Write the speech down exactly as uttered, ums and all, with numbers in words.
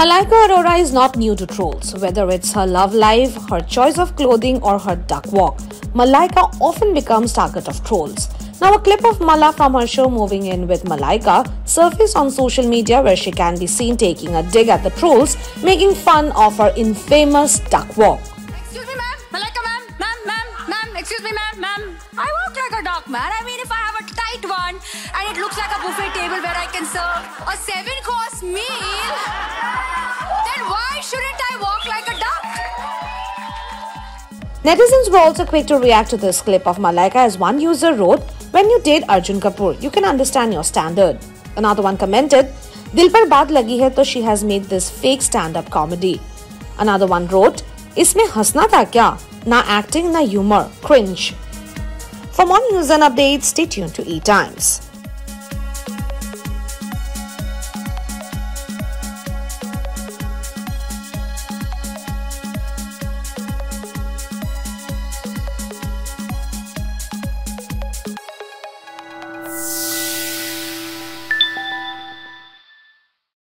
Malaika Arora is not new to trolls, whether it's her love life, her choice of clothing or her duck walk. Malaika often becomes target of trolls. Now a clip of Mala from her show Moving In With Malaika surfaced on social media where she can be seen taking a dig at the trolls, making fun of her infamous duck walk. Excuse me ma'am, Malaika ma'am, ma'am, ma'am, ma'am, excuse me ma'am, ma'am. I walk like a duck man, I mean if I have a tight one and it looks like a buffet table where I can serve a seven course meal, then why shouldn't I walk like a duck? Netizens were also quick to react to this clip of Malaika as one user wrote, "When you date Arjun Kapoor, you can understand your standard." Another one commented, "Dil par baat lagi hai to she has made this fake stand-up comedy." Another one wrote, "Isme hasna tha kya? Na acting, na humor. Cringe." For more news and updates, stay tuned to E Times.